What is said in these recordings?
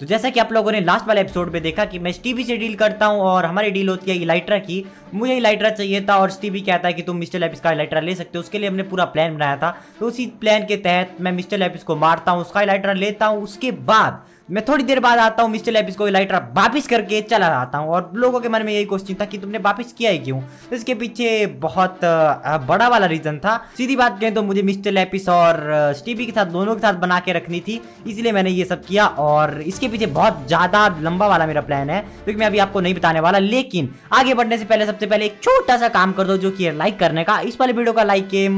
तो जैसा कि आप लोगों ने लास्ट वाले एपिसोड में देखा कि मैं स्टीवी से डील करता हूं और हमारी डील होती है इलाइट्रा की। मुझे इलाइट्रा चाहिए था और स्टीवी कहता है कि तुम मिस्टर लैपिस का इलाइट्रा ले सकते हो। उसके लिए हमने पूरा प्लान बनाया था। तो उसी प्लान के तहत मैं मिस्टर लैपिस को मारता हूँ, उसका इलाइट्रा लेता हूँ, उसके बाद मैं थोड़ी देर बाद आता हूँ, मिस्टर लैपिस को इलाइट्रा वापस करके चला आता हूँ। और लोगों के मन में यही क्वेश्चन था कि तुमने वापस किया ही क्यों। इसके पीछे बहुत बड़ा वाला रीजन था। सीधी बात कहें तो मुझे मिस्टर लैपिस और स्टीवी के साथ दोनों के साथ बना के रखनी थी, इसलिए मैंने ये सब किया। और इसके पीछे बहुत ज़्यादा लंबा वाला मेरा प्लान है, क्योंकि मैं अभी आपको नहीं बताने वाला। लेकिन आगे बढ़ने से पहले सबसे पहले एक छोटा सा काम कर दो, जो कि लाइक करने का। इस वाले वीडियो का लाइक एम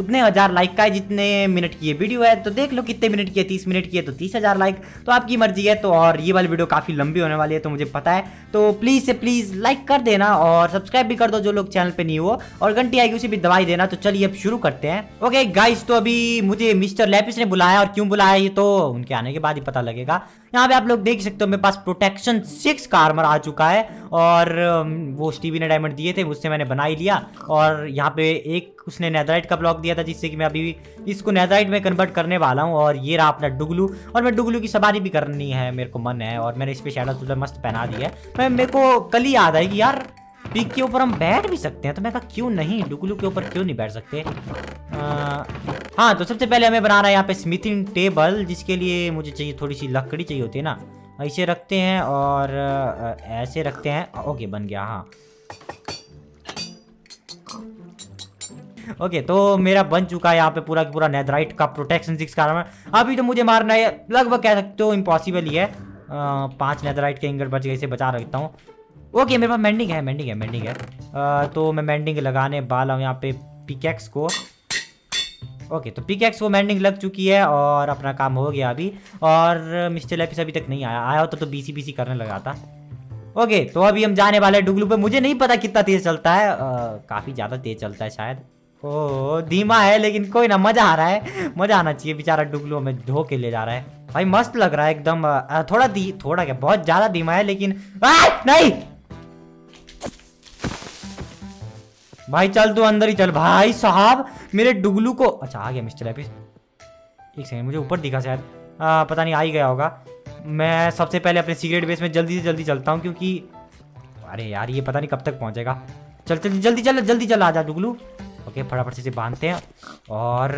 उतने हज़ार लाइक का है जितने मिनट की ये वीडियो है। तो देख लो कितने मिनट की है, 30 मिनट की है तो 30,000 लाइक, तो आपकी मर्जी है। तो और ये वाली वीडियो काफी लंबी होने वाली है, तो मुझे पता है, तो प्लीज से प्लीज लाइक कर देना और सब्सक्राइब भी कर दो जो लोग चैनल पे नहीं हो, और घंटी आएगी उसे भी दबाई देना। तो चलिए अब शुरू करते हैं। ओके गाइस, तो अभी मुझे मिस्टर लैपिस ने बुलाया, और क्यों बुलाया ये तो उनके आने के बाद ही पता लगेगा। यहाँ पे आप लोग देख सकते हो मेरे पास प्रोटेक्शन 6 का आर्मर आ चुका है, और वो स्टीवी ने डायमंड दिए थे, उससे मैंने बना ही लिया। और यहाँ पे एक उसने नेदर राइट का ब्लॉक दिया था, जिससे कि मैं अभी इसको नेदर राइट में कन्वर्ट करने वाला हूँ। और ये रहा अपना डुगलू, और मैं डुगलू की सवारी भी करनी है, मेरे को मन है। और मैंने इस पर शैडो सोल्जर मस्त पहना दिया है। मेरे को कल ही याद आई कि यार पिक के ऊपर हम बैठ भी सकते हैं, तो मैं कहा क्यों नहीं, डुगलू के ऊपर क्यों नहीं बैठ सकते। हाँ, तो सबसे पहले हमें बनाना है यहाँ पे स्मिथिंग टेबल, जिसके लिए मुझे चाहिए थोड़ी सी लकड़ी चाहिए होती है ना। ऐसे रखते हैं और ऐसे रखते हैं। ओके बन गया। हाँ ओके, तो मेरा बन चुका है यहाँ पे पूरा पूरा नेदराइट का प्रोटेक्शन 6 का आर्मर। अभी तो मुझे मारना है, लगभग कह सकते हो इम्पॉसिबल ही है। 5 नेदराइट के इंगट बच गए, इसे बचा रखता हूँ। ओके मेरे पास मेंडिंग है। तो मैं मेंडिंग लगाने वाला हूँ यहाँ पे पिकैक्स को। ओके तो पिकैक्स को मेंडिंग लग चुकी है और अपना काम हो गया अभी। और मिस्टर लैपिस अभी तक नहीं आया होता तो बीसी करने लगा था। ओके तो अभी हम जाने वाले हैं डुगलू पे। मुझे नहीं पता कितना तेज़ चलता है, काफ़ी ज़्यादा तेज़ चलता है शायद। ओ धीमा है लेकिन कोई ना, मज़ा आ रहा है, मज़ा आना चाहिए। बेचारा डुगलू हमें ढो के ले जा रहा है भाई, मस्त लग रहा है एकदम। थोड़ा क्या बहुत ज़्यादा धीमा है लेकिन नहीं भाई, चल तू अंदर ही चल भाई साहब मेरे डुगलू को। अच्छा आ गया मिस्टर लैपिस, एक सेकंड मुझे ऊपर दिखा शायद, पता नहीं आ ही गया होगा। मैं सबसे पहले अपने सीक्रेट बेस में जल्दी से जल्दी चलता हूँ, क्योंकि अरे यार ये पता नहीं कब तक पहुँचेगा। चल जल्दी चल आ जा डुगलू। ओके फटाफट से बांधते हैं। और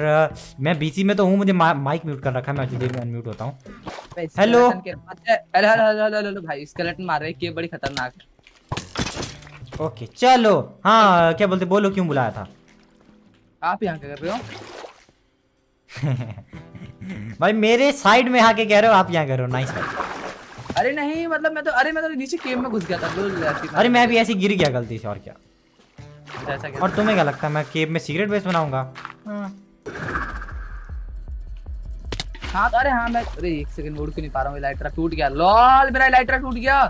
मैं बीसी में तो हूँ, मुझे माइक म्यूट कर रखा है, मैं जल्दी अनम्यूट होता हूँ। हेलो भाई, स्केलेटन मार रहे हैं, बड़ी खतरनाक। ओके चलो। हाँ क्या बोलते, बोलो क्यों बुलाया था। आप यहाँ क्या कर रहे हो भाई, मेरे साइड में आके कह रहे हो आप यहाँ कर रहे हो। नाइस। अरे नहीं मतलब मैं तो नीचे केव में घुस गया था। अरे मैं भी ऐसे गिर गया गलती से, और क्या ऐसा क्या। और तुम्हें क्या लगता है मैं केव में सीक्रेट बेस बनाऊंगा। हाँ अरे हाँ मैं, अरे एक सेकंड उड़ क्यों नहीं पा रहा हूँ। लाइटरा टूट गया, लॉल मेरा लाइटरा टूट गया।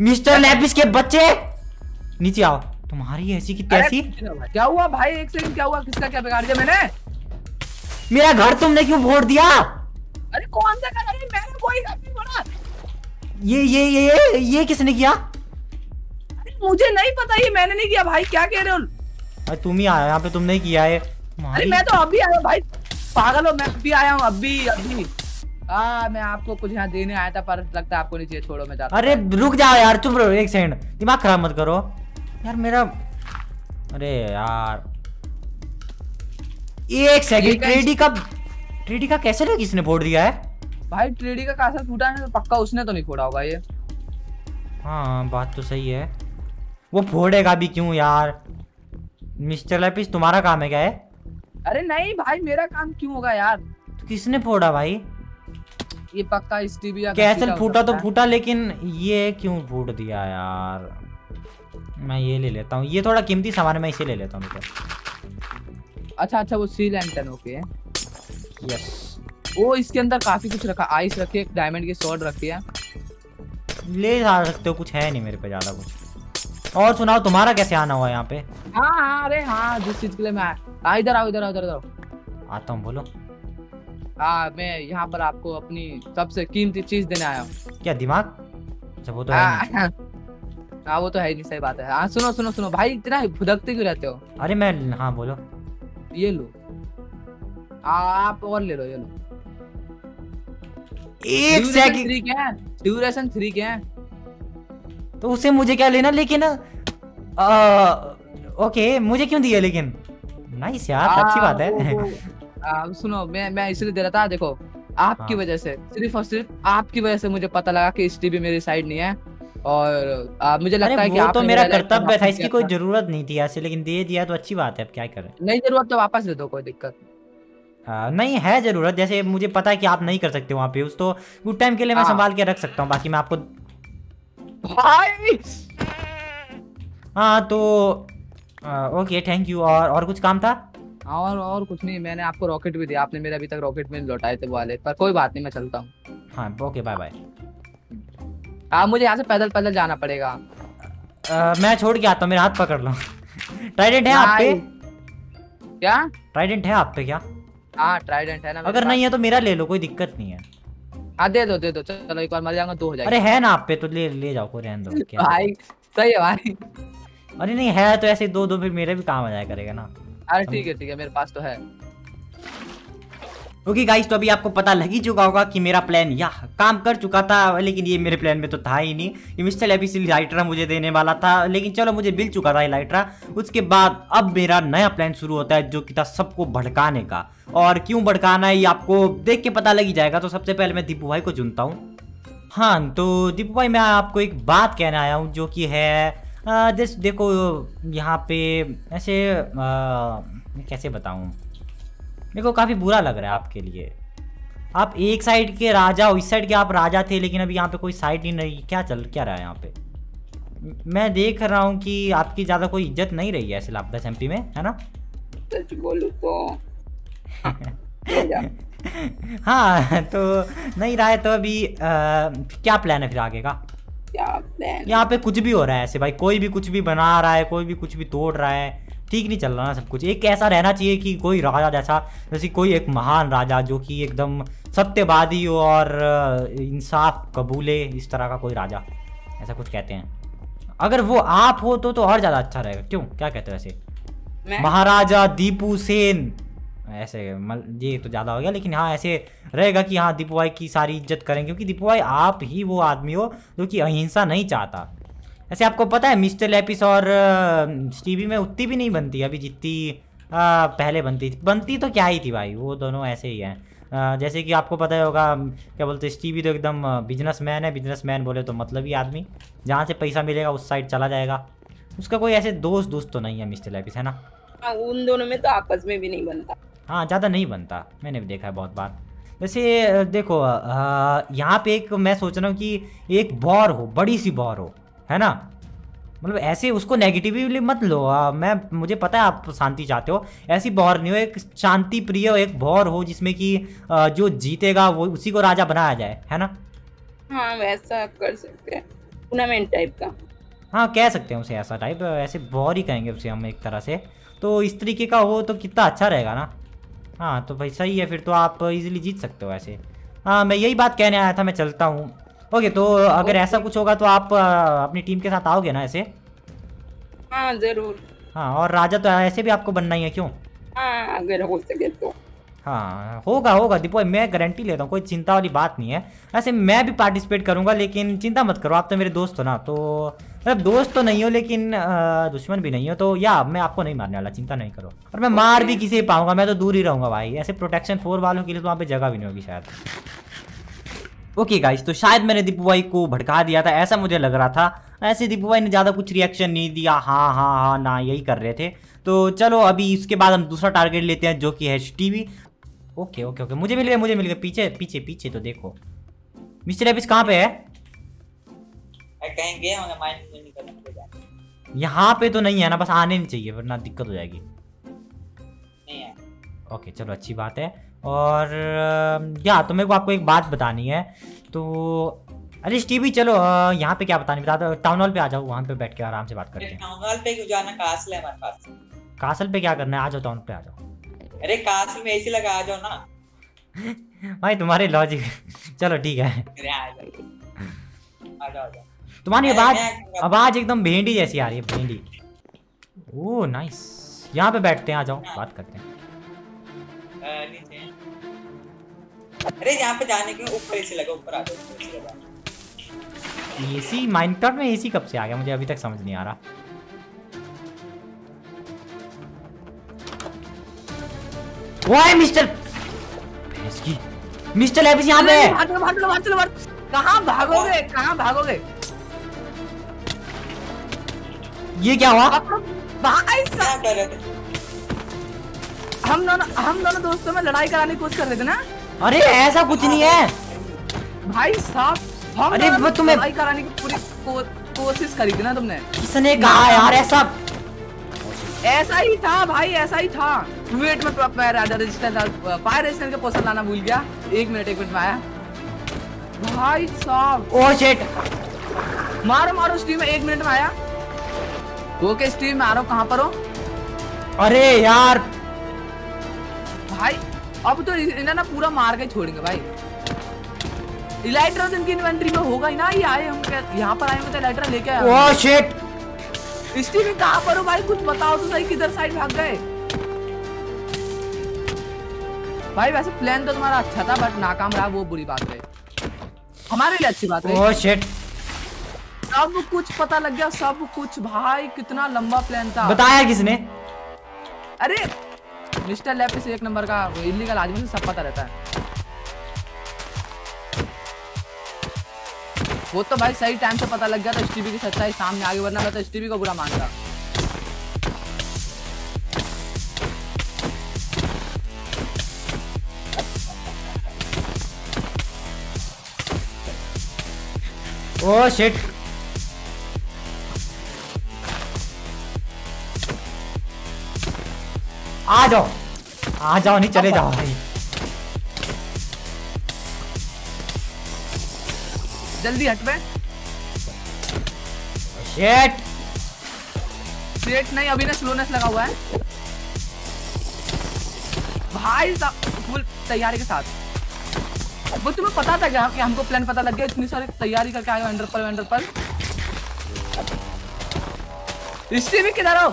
मिस्टर लैपिस के बच्चे नीचे आओ, तुम्हारी ऐसी की तैसी। क्या हुआ भाई, एक सेकंड क्या हुआ, किसका क्या बिगाड़ दिया मैंने। मेरा घर तुमने क्यों फोड़ दिया। अरे कौन सा घर, अरे मैंने कोई घर नहीं फोड़ा। ये किसने किया। अरे मुझे नहीं पता, ये मैंने नहीं किया भाई, क्या कह रहे हो। अरे तुम ही आया यहाँ पे, तुमने ही किया है। अरे मैं तो अभी आया भाई, पागल हो, मैं अभी आया हूँ अभी। मैं आपको कुछ यहाँ देने आया था पर लगता है आपको नहीं चाहिए, छोड़ो मैं जाता हूँ। अरे रुक जाओ यार, चुप रहो एक सेकंड, दिमाग खराब मत करो यार मेरा। अरे यार एक सेकंड, ट्रेडी का कैसे ना किसने फोड़ दिया है भाई। ट्रेडी का कैसा टूटा है, पक्का उसने तो नहीं फोड़ा होगा ये। हाँ बात तो सही है, वो फोड़ेगा भी क्यों यार। मिस्टर लैपिस तुम्हारा काम है क्या है। अरे नहीं भाई मेरा काम क्यों होगा यार। तो किसने फोड़ा भाई ये, पक्का स्टीवी का कैसल फूटा तो फूटा, लेकिन ये क्यों फूट दिया यार। मैं ये ले लेता हूँ, ये थोड़ा कीमती सामान है, मैं इसे ले लेता हूँ। अच्छा वो सी लैंटर्न ओके यस। ओ इसके अंदर काफी कुछ रखा, आइस रखी है, डायमंड की शॉर्ट रखी है, ले जा सकते हो। कुछ है नहीं मेरे पे ज्यादा कुछ। और सुनाओ तुम्हारा कैसे आना हुआ यहाँ पे। हाँ अरे हाँ जिस चीज के लिए मैं इधर आओ आता हूँ। बोलो। मैं यहाँ पर आपको अपनी सबसे कीमती चीज देने आया हूँ। क्या दिमाग। अच्छा वो तो है हाँ वो तो है ही नहीं, सही बात है। हाँ सुनो भाई, इतना भुदकते क्यों रहते हो। अरे मैं हाँ बोलो। ये लो आप और ले लो, ये लो। एक सेकंड ड्यूरेशन 3 क्या है तो उसे मुझे क्या लेना, लेकिन ओके मुझे क्यों दिया लेकिन नाइस यार अच्छी बात है। आप सुनो मैं इसलिए दे रहा था, देखो आपकी वजह से, सिर्फ और सिर्फ आपकी वजह से मुझे पता लगा कि स्टीवी मेरी साइड नहीं है और मुझे लगता है कि आप तो मेरा कर्तव्य था, इसकी कोई जरूरत नहीं थी ऐसे, लेकिन दे दिया तो अच्छी बात है। अब क्या करें, नहीं जरूरत तो वापस दे दो, कोई दिक्कत नहीं है। जरूरत जैसे मुझे पता है कि आप नहीं कर सकते वहाँ पे उस, तो गुड टाइम के लिए मैं संभाल के रख सकता हूँ, बाकी मैं आपको भाई हाँ तो ओके थैंक यू। और कुछ काम था? और कुछ नहीं, मैंने आपको रॉकेट भी दिया, आपने मेरे अभी तक रॉकेट में लौटाए थे वाले, पर कोई बात नहीं मैं चलता हूँ। हाँ ओके बाय बाय। आप मुझे यहाँ से पैदल पैदल जाना पड़ेगा। मैं छोड़ के आता हूँ, मेरा हाथ पकड़ लो। ट्राइडेंट है आप पे? क्या ट्राइडेंट है आप पे? क्या हाँ ट्राइडेंट है ना, अगर नहीं है तो मेरा ले लो, कोई दिक्कत नहीं है। हाँ दे दो चलो, एक बार मर जाऊंगा दो हो जाएगा। अरे है ना आप पे तो ले जाओ, को रहने दो क्या भाई, सही है भाई। अरे नहीं है तो ऐसे दो फिर मेरे भी काम आ जाया करेगा ना। अरे ठीक है मेरे पास तो है। ओके गाइस तो अभी आपको पता लग ही चुका होगा कि मेरा प्लान या काम कर चुका था, लेकिन ये मेरे प्लान में तो था ही नहीं, ये मिस्टर लैपिस लाइटरा मुझे देने वाला था, लेकिन चलो मुझे मिल चुका था ये लाइटरा। उसके बाद अब मेरा नया प्लान शुरू होता है जो कि था सबको भड़काने का, और क्यों भड़काना है ये आपको देख के पता लग ही जाएगा। तो सबसे पहले मैं दीपू भाई को चुनता हूँ। हाँ तो दीपू भाई मैं आपको एक बात कहने आया हूँ जो कि है जैसे देखो यहाँ पे ऐसे कैसे बताऊँ, मेरे को काफ़ी बुरा लग रहा है आपके लिए। आप एक साइड के राजा हो, इस साइड के आप राजा थे, लेकिन अभी यहाँ पे कोई साइड नहीं रही। क्या रहा है यहाँ पे? मैं देख रहा हूँ कि आपकी ज़्यादा कोई इज्जत नहीं रही है ऐसे लापता एमपी में, है ना? सच बोलूं तो हाँ तो नहीं रहा है तो अभी क्या प्लान है फिर आगे का? यहाँ पे कुछ भी हो रहा है ऐसे भाई, कोई भी कुछ भी बना रहा है, कोई भी कुछ भी तोड़ रहा है, ठीक नहीं चल रहा ना सब कुछ। एक ऐसा रहना चाहिए कि कोई राजा जैसा, जैसे कोई एक महान राजा जो कि एकदम सत्यवादी हो और इंसाफ कबूले, इस तरह का कोई राजा ऐसा कुछ कहते हैं। अगर वो आप हो तो और ज़्यादा अच्छा रहेगा। क्यों क्या कहते हो ऐसे? महाराजा दीपू सेन ऐसे ये तो ज़्यादा हो गया, लेकिन हाँ ऐसे रहेगा कि हाँ दीपू भाई की सारी इज्जत करेंगे, क्योंकि दीपू भाई आप ही वो आदमी हो जो कि अहिंसा नहीं चाहता। ऐसे आपको पता है मिस्टर लैपिस और स्टीवी में उतनी भी नहीं बनती अभी जितनी पहले बनती तो क्या ही थी भाई, वो दोनों ऐसे ही हैं। जैसे कि आपको पता ही होगा क्या बोलते, स्टीवी तो एकदम बिजनेसमैन है, बिजनेसमैन बोले तो मतलब ही आदमी जहाँ से पैसा मिलेगा उस साइड चला जाएगा, उसका कोई ऐसे दोस्त तो नहीं है मिस्टर लैपिस, है ना? उन दोनों में तो आपस में भी नहीं बनता। हाँ ज़्यादा नहीं बनता, मैंने भी देखा है बहुत बार। वैसे देखो यहाँ पे एक मैं सोच रहा हूँ कि एक बौर हो, बड़ी सी बौर हो, है ना? मतलब ऐसे उसको नेगेटिवली मत लो। मुझे पता है आप शांति चाहते हो, ऐसी बौर नहीं हो, एक शांति प्रिय हो, एक बौर हो जिसमें कि जो जीतेगा वो उसी को राजा बनाया जाए, है ना? हाँ वैसा आप कर सकते हैं, टूर्नामेंट टाइप का। हाँ कह सकते हैं उसे ऐसा टाइप, ऐसे बौर ही कहेंगे उसे हम एक तरह से, तो इस तरीके का हो तो कितना अच्छा रहेगा ना। हाँ तो भाई सही है, फिर तो आप इजीली जीत सकते हो ऐसे। हाँ मैं यही बात कहने आया था, मैं चलता हूँ। ओके तो अगर ऐसा कुछ होगा तो आप अपनी टीम के साथ आओगे ना ऐसे? हाँ जरूर। हाँ और राजा तो ऐसे भी आपको बनना ही है, क्यों? हाँ अगर हो सके तो। हाँ होगा दीपू, मैं गारंटी लेता हूँ, कोई चिंता वाली बात नहीं है। ऐसे मैं भी पार्टिसिपेट करूँगा, लेकिन चिंता मत करो, आप तो मेरे दोस्त हो ना, तो मतलब दोस्त तो नहीं हो लेकिन दुश्मन भी नहीं हो, तो या मैं आपको नहीं मारने वाला, चिंता नहीं करो। और मैं मार भी किसी पाऊंगा, मैं तो दूर ही रहूँगा भाई, ऐसे प्रोटेक्शन 4 वालों के लिए तो वहाँ पर जगह भी नहीं होगी शायद। ओके गाइस तो शायद मैंने दीपू भाई को भड़का दिया था, ऐसा मुझे लग रहा था। ऐसे दीपू भाई ने ज़्यादा कुछ रिएक्शन नहीं दिया, हाँ हाँ हाँ ना यही कर रहे थे। तो चलो अभी उसके बाद हम दूसरा टारगेट लेते हैं जो कि है स्टीवी। ओके ओके ओके मुझे मिल गया। पीछे पीछे पीछे तो देखो मिस्टर लैपिस कहाँ पे है? कहीं गया होगा, माइंड में निकल यहाँ पे तो नहीं है ना, बस आने नहीं चाहिए वरना दिक्कत हो जाएगी। नहीं है ओके चलो अच्छी बात है। और क्या तो मेरे को आपको एक बात बतानी है तो, अरे स्टीवी चलो यहाँ पे क्या बतानी बता दो, टाउन हॉल पे आ जाओ, वहाँ पे बैठ के आराम से बात करते हैं। टाउन हॉल पे क्यों जाना, कासल है हमारे पास। कासल पे क्या करना है, आ जाओ टाउन पे आ जाओ। अरे कासल में ऐसी लगा, आ जाओ ना भाई तुम्हारे लॉजिक। चलो ठीक है आ जाओ। तुम्हारी आवाज एकदम भेंडी जैसी आ रही है, भेंडी। ओ नाइस, यहाँ पे बैठते हैं, आ जाओ बात करते हैं। अरे यहाँ पे जाने के ऊपर एसी लगा, ऊपर आ जाओ। एसी माइनक्राफ्ट में एसी कब से आ गया, मुझे अभी तक समझ नहीं आ रहा। वाह मिस्टर भेसकी, मिस्टर लैपिस यहाँ पे है। भागो भागो भागो भागो, कहाँ भागोगे, कहाँ भागोगे? ये क्या हुआ भाई साहब? हम दोनों दोस्तों में लड़ाई कराने की कोशिश कर रहे थे ना। अरे ऐसा कुछ नहीं है भाई साहब, हम अरे वो तुम्हें लड़ाई कराने की पूरी कोशिश करी थी ना तुमने। किसने कहा यार ऐसा? ऐसा ही था भाई, ऐसा ही था। वेट में फायर रेजिस्टेंस का पोस्टर लाना भूल गया। एक मिनट में आया भाई साहब। ओ शिट, मारो मारो स्टीम में, 1 मिनट में आया। ओके स्टीम में आ रहा हूँ, कहाँ पर हो? अरे यार भाई अब तो इन्हें ना पूरा मार के छोड़ेंगे भाई। इलाइट्रा तो इनकी इन्वेंट्री में होगा ही ना। ये आए हम यहाँ पर आए तो इलाइट्रा लेके आए। ओह शिट, इसकी भी कहाँ पर हो भाई? कुछ बताओ तो सही, किधर साइड भाग गए भाई? वैसे प्लान तो तुम्हारा अच्छा था बट नाकाम रहा, वो बुरी बात है, हमारे लिए अच्छी बात है। ओह शिट, सब कुछ पता लग गया, सब कुछ भाई। कितना लंबा प्लान था, बताया किसने? अरे मिस्टर लैपिस एक नंबर का इल्लीगल आदमी, से सब पता रहता है। वो तो भाई सही टाइम से पता लग गया था स्टीवी की सच्चाई सामने आगे, वरना मैं तो स्टीवी को बुरा मानता। ओह शिट, आ जाओ आ जाओ, नहीं चले जाओ भाई, जल्दी हट बे। शेट शेट नहीं, अभी ना स्लोनेस लगा हुआ है भाई साहब, फुल तैयारी के साथ। वो तुम्हें पता था क्या कि हमको प्लान पता लग गया? इतनी सारी तैयारी करके आए हो। एंडर पर्ल, एंडर पर्ल इससे भी किधर आओ?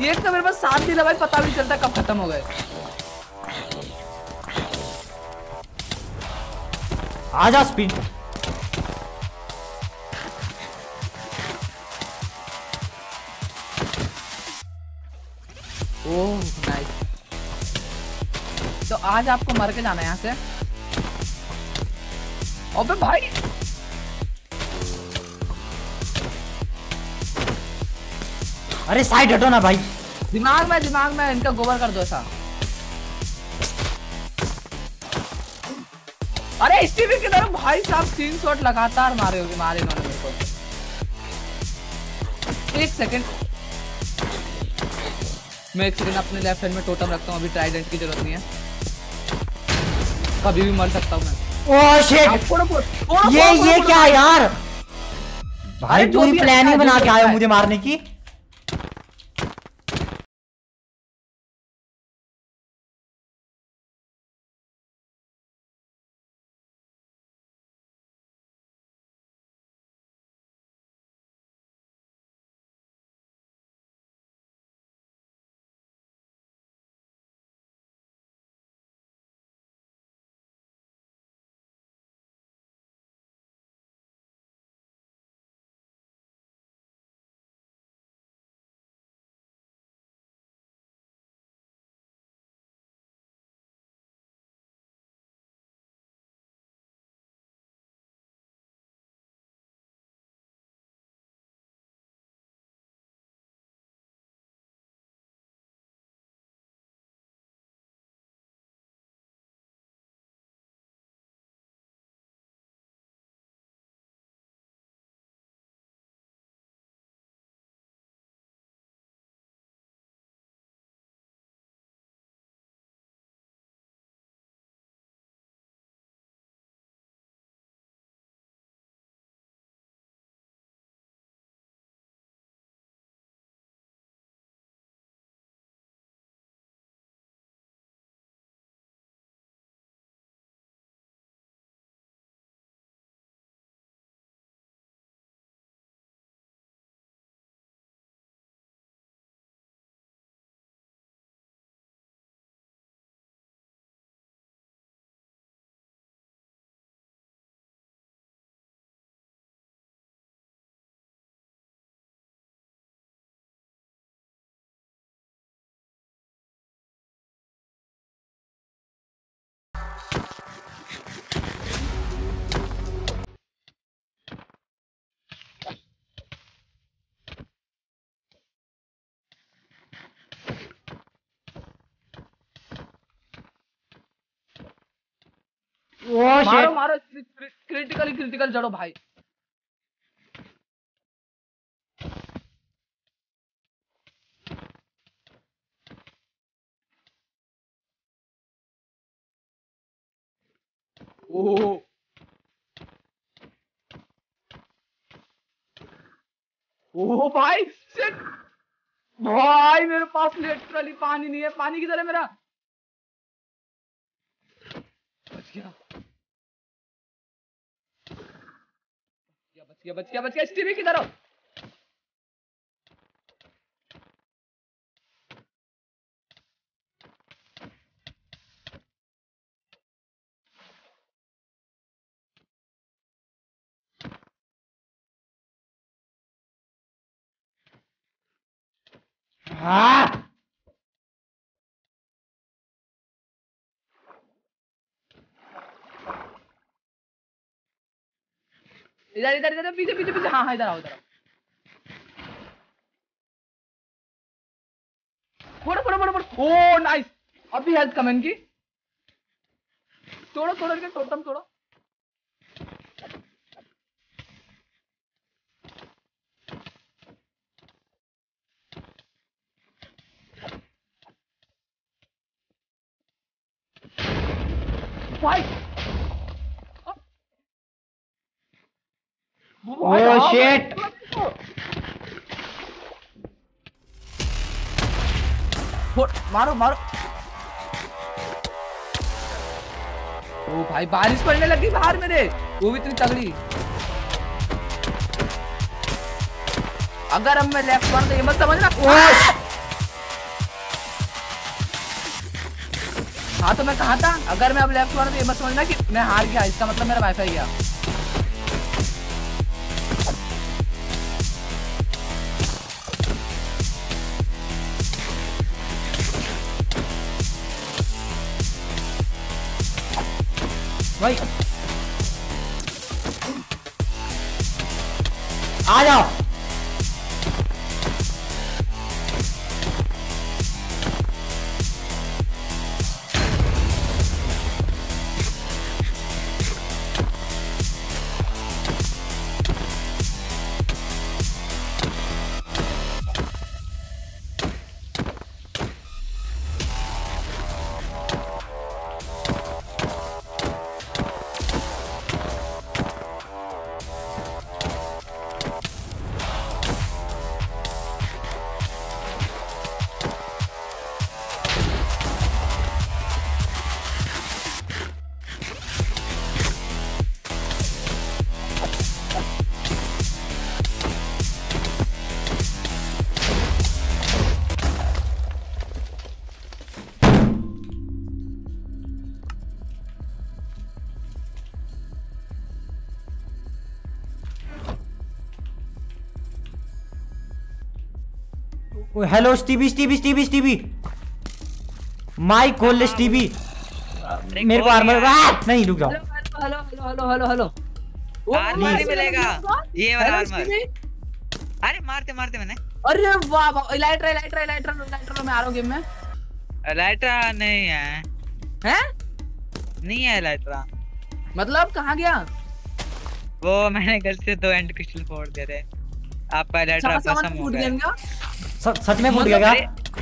ये तो मेरे पास 7 दिन है भाई, पता भी चलता कब खत्म हो गए। आजा स्पीड, ओह नाइस। तो आज आपको मर के जाना है यहाँ से। अबे भाई अरे साइड हटो ना भाई, दिमाग में इनका गोबर कर दो सा। अरे स्टीवी की तरफ भाई साहब 3 शॉट लगातार मारे होंगे, मारे इन्होंने मेरे को। एक सेकंड अपने लेफ्ट हैंड में टोटम रखता हूँ, अभी ट्राइडेंट की जरूरत नहीं है, कभी भी मर सकता हूँ मैं। ओह शिट, ये क्या यार भाई, पूरी प्लानिंग बना के आया मुझे मारने की। क्रिटिकल जड़ो भाई। ओ ओ भाई शिट भाई, मेरे पास लिटरली पानी नहीं है। पानी किधर है मेरा? बच गया। स्टीवी किधर हो? हाँ इधर इधर इधर पीछे पीछे पीछे। हाँ हाँ इधर आओ इधर आओ। फोड़ो। ओ नाइस, अभी हेल्थ कम इनकी। तोड़ो इनके टोटम तोड़ो। Oh shit! मारो। ओ भाई बारिश पड़ने लगी बाहर मेरे, वो भी इतनी तगड़ी। अगर अब मैं लेफ्ट मार तो ये मत समझना। हाँ तो मैं कहा था अगर मैं अब लेफ्ट मार तो ये मत समझना कि मैं हार गया, इसका मतलब मेरा वाईफाई गया। भाई आ जाओ। हेलो स्टीवी माइक खोल ले स्टीवी, मेरे को आर्मर नहीं। रुक जाओ। हेलो नहीं मिलेगा ये वाला आर्मर। अरे मारते मैंने। अरे वाह, लाइटर में आ रहा हूं गेम में। लाइटर नहीं है, हैं नहीं है लाइटर। मतलब कहां गया वो? मैंने गलती से 2 एंड क्रिस्टल फोड़ दिए थे। आपका लाइटर खत्म हो गया। सच में फूट गया?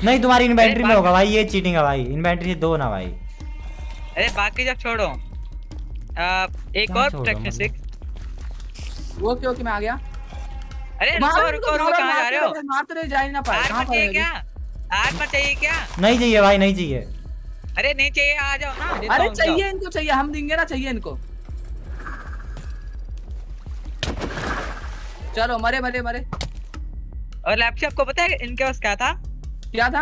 नहीं, तुम्हारी इन्वेंटरी में होगा भाई। ये चीटिंग है भाई, इन्वेंटरी दो ना भाई। अरे बाकी जब छोड़ो एक और प्रोटेक्शन 6। वो क्यों कि मैं आ गया। अरे रुको कहां जा रहे हो? मारते रह जा ही ना पाए। कहां चाहिए क्या? आज पर चाहिए क्या? नहीं चाहिए भाई, नहीं चाहिए। अरे नहीं चाहिए आ जाओ ना। अरे चाहिए इनको, चाहिए हम देंगे ना, चाहिए इनको। चलो मरे। और लैपटॉप आपको पता है इनके पास क्या था?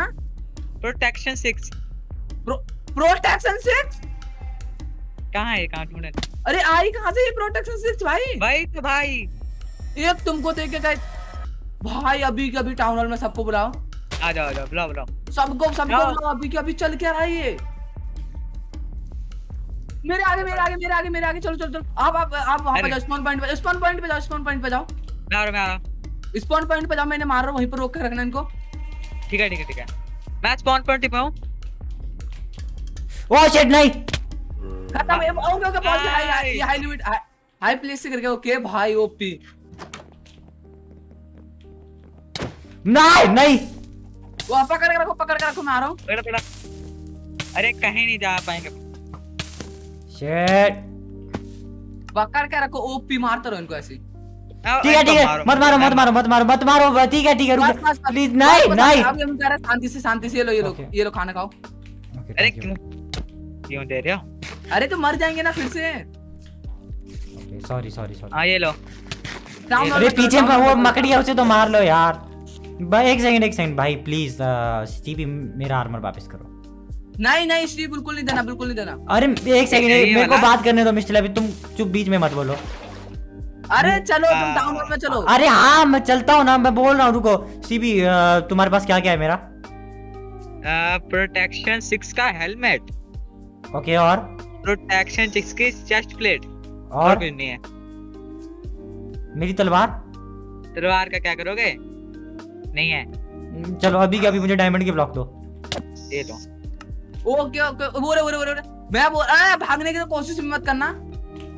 प्रोटेक्शन 6। प्रोटेक्शन 6 कहाँ है? कहाँ ढूंढे? अरे आई कहाँ से ये प्रोटेक्शन 6 भाई? एक तुमको देके गए भाई। अभी टाउन हॉल में सबको बुलाओ। आ जाओ बुलाओ सबको। अभी चल क्या रहा है ये? मेरे आगे चलो। आप वहाँ पे जाओ, स्पॉन पॉइंट पे जाओ। स्पॉन पॉइंट पे जाओ, मैंने मार रहा हूं, वहीं पर रोक कर रखना इनको। ठीक है मैं स्पॉन पॉइंट पे हूं। ओ शिट नहीं खत्म है। ओके ओके पहुंच गया। ये हाई लिमिट हाई प्लेस से करके ओके भाई ओपी। नहीं नहीं वो पकड़ के रखो मैं आ रहा हूं। थोड़ा थोड़ा अरे कहीं नहीं जा पाएंगे। शिट पकड़ के रखो ओपी मारते रहो इनको ऐसे। ठीक है मत मारो मत मारो मत मारो मत मारो। ठीक है रुको प्लीज। नहीं नहीं अब हम कह रहे शांति से लो ये लो खाना खाओ। अरे क्यों दे रहे हो? अरे तो मर जाएंगे ना फिर से। Okay sorry sorry sorry. हां ये लो। अरे पीछे में वो मकड़ी है उसे तो मार लो यार। भाई एक सेकंड भाई प्लीज स्टीवी मेरा आर्मर वापस करो। नहीं स्टीवी बिल्कुल नहीं देना। अरे एक सेकंड मेरे को बात करने दो मिस्टर लैपिस। तुम चुप बीच में मत बोलो। अरे चलो तुम टाउन हॉल में चलो। अरे हाँ मैं चलता हूँ ना मैं बोल रहा हूँ। रुको स्टीवी तुम्हारे पास क्या क्या है? मेरा प्रोटेक्शन 6 का हेलमेट। ओके और प्रोटेक्शन 6 की चेस्ट प्लेट और कुछ नहीं है। मेरी तलवार का क्या करोगे? नहीं है चलो अभी क्या। अभी मुझे डायमंड के ब्लॉक दो। ये लो। ओके ओके बोरे मैं बोल रहा हूं भागने की तो कोशिश मत करना।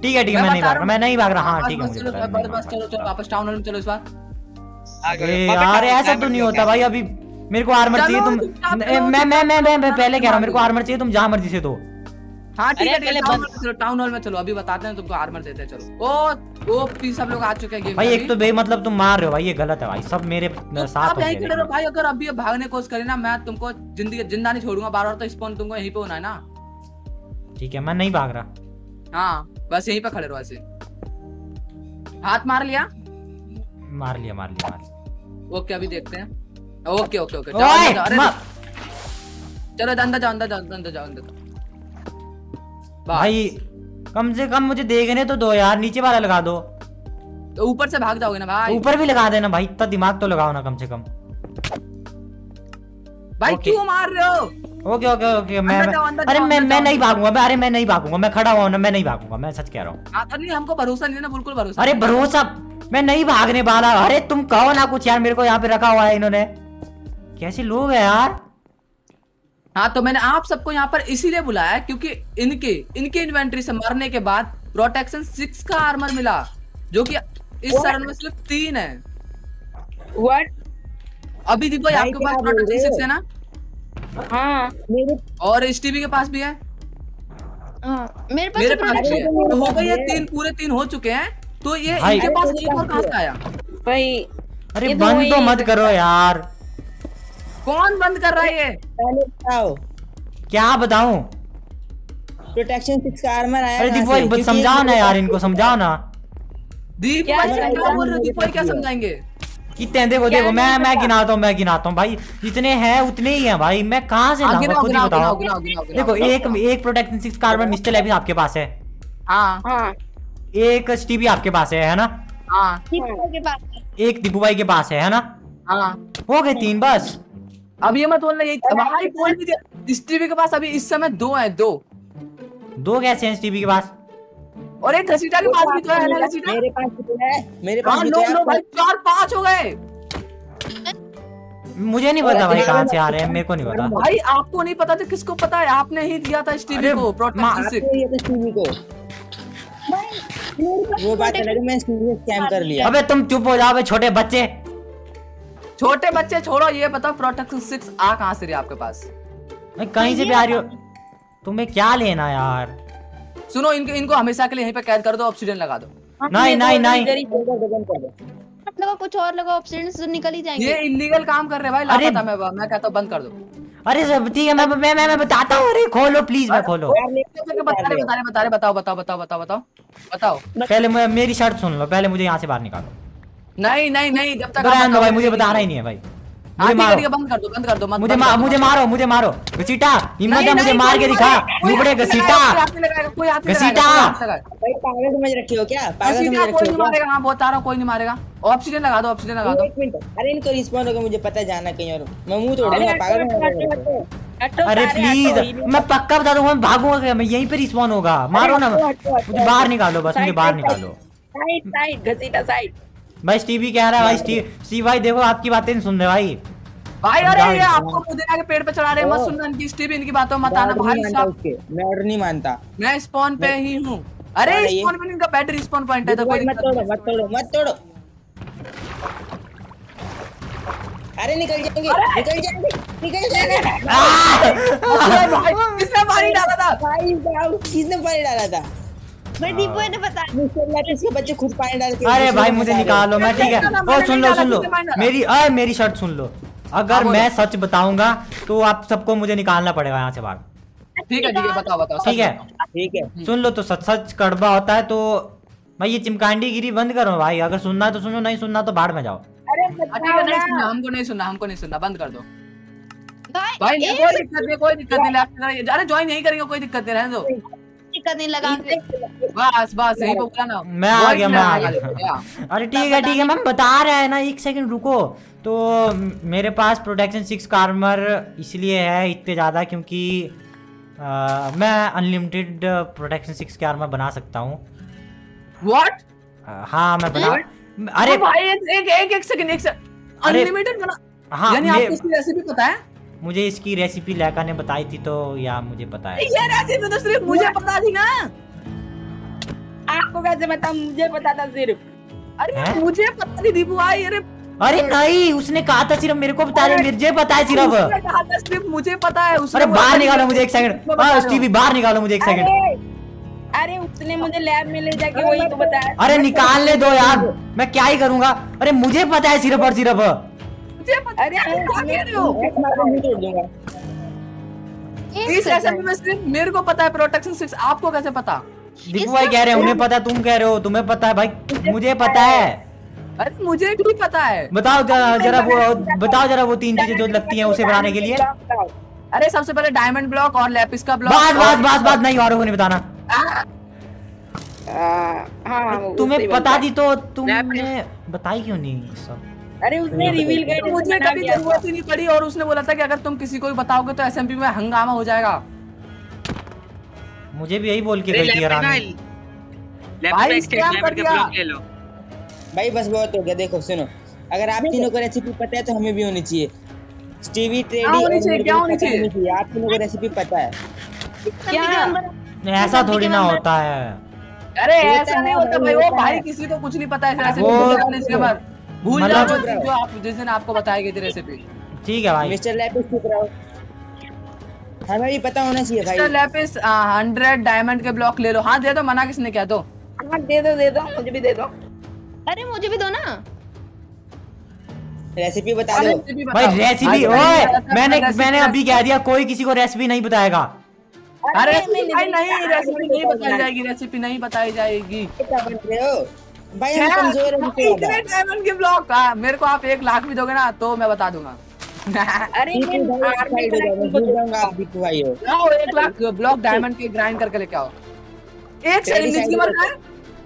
ठीक है मैं नहीं भाग रहा। हां ठीक है मुझे बस चलो वापस टाउन हॉल में चलो इस बार। अरे ऐसा तो नहीं होता भाई। अभी मेरे को आर्मर चाहिए। तुम मैं पहले कह रहा हूं मेरे को आर्मर चाहिए। तुम जहां मर्जी से दो। हां ठीक है चलो टाउन हॉल में चलो। अभी बताते हैं तुमको आर्मर देते हैं। चलो ओ पी सब लोग आ चुके हैं गेम भाई। एक तो बे मतलब तुम मार रहे हो भाई ये गलत है भाई। सब मेरे साथ हो गए भाई। अगर अभी ये भागने कोशिश करे ना मैं तुमको जिंदा नहीं छोड़ूंगा। बार-बार तो स्पॉन तुमको यहीं पे होना है ना। ठीक है मैं नहीं भाग रहा। हां बस यहीं पे खड़े रहो ऐसे। हाथ मार लिया। ओके अभी देखते हैं। ओके चलो अंदर जाओ। भाई कम से कम मुझे देखने तो दो यार। नीचे वाला लगा दो तो ऊपर से भाग जाओगे ना भाई। ऊपर भी लगा देना भाई। इतना दिमाग तो लगाओ ना कम से कम भाई। क्यों मार रहे हो? ओके मैं नहीं भागूंगा। अरे मैं नहीं भागूंगा। मैं खड़ा हुआ ना मैं नहीं भागूंगा। मैं सच कह रहा हूँ। नहीं हमको भरोसा नहीं है ना। बिल्कुल भरोसा। अरे भरोसा मैं नहीं भागने वाला। अरे तुम कहो ना कुछ यार। मेरे को यहाँ पे रखा हुआ है इन्होंने। कैसे लोग है यार। हाँ तो मैंने आप सबको यहाँ पर इसीलिए बुलाया क्योंकि इनके इन्वेंटरी से मरने के बाद प्रोटेक्शन 6 का आर्मर मिला जो कि इस सरन में सिर्फ 3 है। What? अभी दीपू आपके पास प्रोटेक्शन 6 है ना? हाँ मेरे और स्टीवी के पास भी है। मेरे पास भी है। हो गए ये 3 पूरे 3 हो चुके हैं। तो ये इनके पास एक और कहाँ से आया भाई? अरे बंद तो मत करो यार। कौन बंद कर रहा है? पहले बताओ क्या बताऊं? प्रोटेक्शन 6 का आर्मर आया। अरे दीपू समझाओ ना यार इनको समझाओ ना। दीपू क्या बोल रहे हो? दीपू क्या समझाएंगे? कितने देखो मैं गिनाता हूं भाई। जितने हैं उतने ही हैं भाई। मैं कहां से लाऊंगा खुद ही बताओ। देखो एक प्रोटेक्शन 6 का आर्मर मिस्टर लैपिस आपके पास है। हां एक स्टीवी आपके पास है ना। हां एक दीपू भाई के पास है ना। हां हो गए 3 बस। अब ये मत बोलना भाई बोल भी दिया। स्टीवी के पास अभी इस समय 2 है। दो कैसे हैं स्टीवी के पास? और एक घसीटा के पास भी तो है ना। घसीटा मेरे पास भी है। भाई 4-5 हो गए। मुझे नहीं पता भाई कहां से आ रहे हैं। मेरे को नहीं पता भाई। आपको नहीं पता तो किसको पता है? आपने ही दिया था स्टीवी को प्रोटेक्शन 6। वो बात अलग है मैं स्टीवी को स्कैम कर लिया। अबे तुम चुप हो जाओ छोटे बच्चे छोड़ो। ये बताओ प्रोटेक्शन 6 आ कहां से रही आपके पास? मैं कहीं से भी आ रही हो। तुम्हें क्या लेना यार? सुनो इनको हमेशा के लिए यहीं पे कैद कर दो। ऑक्सीजन लगा दो। नहीं आप लोगों कुछ और लगाओ। ऑक्सीजन से निकल ही जाएंगे। ये इल्लीगल काम कर रहे हैं भाई। अरे मैं कहता हूं बंद कर दो। अरे ठीक है मैं बताता हूं। अरे खोलो प्लीज। मैं खोलो बताओ। पहले मेरी शर्त सुन लो। पहले मुझे यहाँ से बाहर निकालो। नहीं जब तक भाई मुझे बताना ही नहीं है भाई। बंद कर दो मुझे मारो। घसीटा हिम्मत है मुझे मार के दिखा। नुबड़े घसीटा भाई पागल समझ रखे हो क्या? कोई नहीं मारेगा। हां बहुत आ रहा कोई नहीं मारेगा। ऑक्सीजन लगा दो। अरे इनको रिस्पॉन्स होगा। मुझे पता है जाना कहीं और। मैं मुंह तोड़ूंगा पागल। अरे प्लीज मैं पक्का बता दूंगा मैं भागूंगा। मैं यहीं पे रिस्पॉन्स होगा। मारो ना मुझे बाहर निकालो। बस मुझे बाहर निकालो। साइड घसीटा साइड भाई। स्टीवी कह रहा है भाई। स्टीवी भाई देखो आपकी बातें नहीं सुन रहे भाई। भाई। अरे ये आपको मुझे आगे पेड़ पे चढ़ा रहे हैं, मत सुनना इनकी स्टीव, इनकी बातों मत आना भाई साहब। मैं और नहीं मानता, मैं स्पॉन पे ही हूँ। अरे स्पॉन पे इनका बैटरी स्पॉन पॉइंट है तो कोई मत तोड़ो, मत तोड़ो, मत तोड़ो। अरे निकल जाएंगे, निकल जाएंगे, निकल जाएंगे। किसने पानी डाला था भाई साहब, किसने पानी डाला था? मैं दीपू ने बता, मिस्टर लैपिस के बच्चे खुद पानी डाल के। अरे भाई मुझे निकालो, मैं ठीक है। ओ सुन लो मेरी, अरे मेरी शर्ट सुन लो, अगर मैं सच बताऊंगा तो आप सबको मुझे निकालना पड़ेगा यहाँ से बाहर। ठीक है ठीक है, बताओ बताओ। ठीक है ठीक है, सुन लो। तो सच सच कड़वा होता है। तो भाई ये चिमकांडी गिरी बंद करो भाई, अगर सुनना है तो सुनो, नहीं सुनना तो बाहर में जाओ। अरे हमको नहीं सुनना, बंद कर दो भाई। कोई दिक्कत नहीं, अरे ज्वाइन नहीं करेंगे, कोई दिक्कत नहीं, रहने दो, दिक्कत नहीं लगा बस बस यही बोला ना। मैं आ गया। अरे ठीक है मैम बता रहे हैं ना, एक सेकंड रुको। तो मेरे पास प्रोटेक्शन 6 कार्मर इसलिए है इतने ज़्यादा क्योंकि मैं अनलिमिटेड प्रोटेक्शन 6 कार्मर बना सकता हूँ। व्हाट? हाँ मैं बना। अरे भाई एक सेकंड अनलिमिटेड बना। हाँ यानी आपको इसकी रेसिपी पता है? मुझे इसकी रेसिपी लैका ने बताई थी तो या मुझे पता है। ये रेसिपी तो सिर्फ मुझे पता थी ना, आपको कैसे बताऊं? मुझे पता था सिर्फ। अरे मुझे पता नहीं दीपू भाई। अरे नहीं, उसने कहा था सिर्फ मेरे को बता रहे, मुझे पता है सिर्फ, उसने कहा था सिर्फ मुझे पता है। अरे बाहर निकालो मुझे एक सेकंड, स्टीवी बाहर निकालो मुझे एक सेकंड। अरे उसने मुझे लैब में ले जाके वही तो बताया। अरे निकालने दो यार, मैं क्या ही करूँगा। अरे मुझे पता है सिर्फ और सिर्फ। अरे मेरे को पता है प्रोटेक्शन 6, आपको कैसे पता? दीपू भाई कह रहे हैं उन्हें पता, तुम कह रहे हो तुम्हें पता है। भाई मुझे पता है। अरे मुझे भी पता है। बताओ जरा वो 3 चीजें जो लगती हैं उसे बनाने के लिए। अरे सबसे पहले डायमंड ब्लॉक और लैपिस का ब्लॉक। बात नहीं, और नहीं बताना। तुम्हें पता थी तो तुमने बताई क्यों नहीं सब? अरे उसने रिवील कर दिया, मुझे कभी जरूरत ही नहीं पड़ी। और उसने बोला था कि अगर तुम किसी को भी बताओगे तो एसएमपी में हंगामा हो जाएगा। मुझे भी यही बोल के गई थी यार। भाई स्कैम कर दिया भाई, बस बहुत हो गया। देखो सुनो, अगर आप तीनों को रेसिपी पता है तो हमें भी होनी चाहिए। स्टीवी ट्रेडी क्या होनी चाहिए? आप तीनों को रेसिपी पता है, ऐसा थोड़ी ना होता है। अरे ऐसा नहीं होता भाई, वो भाई किसी को कुछ नहीं पता है। भूल जाओ जो आप जिस दिन आपको बताई गई थी रेसिपी। ठीक है भाई। मिस्टर लैपिस चुप रहो, हमें भी पता होना चाहिए भाई। मिस्टर लैपिस 100 डायमंड के ब्लॉक ले लो। हाँ दे दो, मना किसने किया? दो हाँ दे दो, मुझे भी दे दो। अरे मुझे भी दो ना, रेसिपी बता दो भाई। रेसिपी ओए, मैंने अभी कह दिया कोई किसी को रेसिपी नहीं बताएगा। अरे रेसिपी नहीं बताई जाएगी भाई। कमजोर इतने डायमंड के ब्लॉक, मेरे को आप 1 लाख भी दोगे ना तो मैं बता दूंगा। अरे आओ 1 लाख ब्लॉक डायमंड के ग्राइंड करके लेके आओ। एक सेकंड, निज गेमर का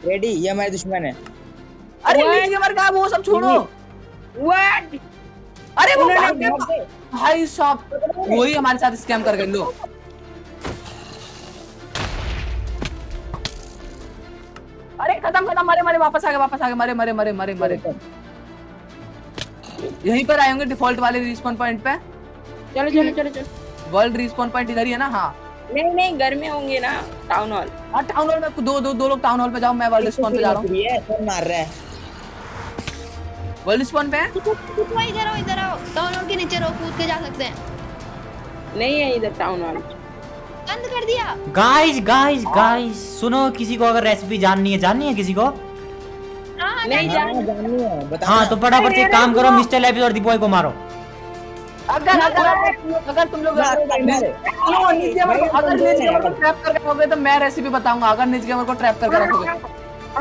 रेडी, ये हमारे दुश्मन है। अरे निज गेमर का वो सब छोड़ो। व्हाट? अरे वो भाई साहब वही हमारे साथ स्कैम कर गए लोग। अरे खत्म, मारे वापस आ गए, मारे। यहीं पर आए होंगे डिफॉल्ट वाले रिस्पॉन पॉइंट पे। चलो वर्ल्ड रिस्पॉन पॉइंट इधर ही है ना? हाँ नहीं, घर में होंगे ना, टाउन हॉल। हाँ टाउन हॉल में दो लोग टाउन हॉल पे जाओ, मैं वर्ल्ड रिस्पॉन पे जा रहा हूँ। मार रहा है वर्ल्ड रिस्पॉन पे। इधर आओ, टाउन हॉल के नीचे रहो, कूद के जा सकते हैं। नहीं है इधर टाउन हॉल, बंद कर दिया। गाइस सुनो, किसी को अगर रेसिपी जाननी है किसी को नहीं जाननी है बताओ। हाँ तो फटाफट से काम करो, मिस्टर लैपिस और दीपू भाई को मारो। अगर तुम लोग ट्रैप करके रखोगे तो मैं रेसिपी बताऊंगा। अगर निज गेमर को ट्रैप करके रखोगे,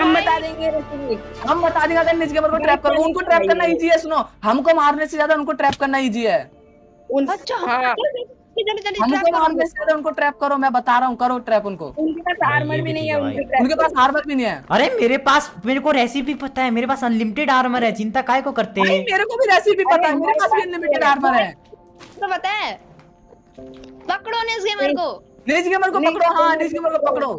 हम बता देंगे। अगर निज गेमर को ट्रैप करोगे, उनको ट्रैप करना इजी है। सुनो, हमको मारने से ज्यादा उनको ट्रैप करना इजी है। उनको ट्रैप करो, मैं बता रहा हूँ, करो ट्रैप उनको। उनके पास आर्मर भी नहीं है, उनके पास आर्मर भी नहीं है। अरे मेरे को रेसिपी पता है, मेरे पास अनलिमिटेड आर्मर है, चिंता काहे को करते हैं? मेरे को भी रेसिपी पता है, मेरे पास भी अनलिमिटेड आर्मर है। तो पता है, पकड़ो निज गेमर को पकड़ो। हाँ निज गेमर को पकड़ो।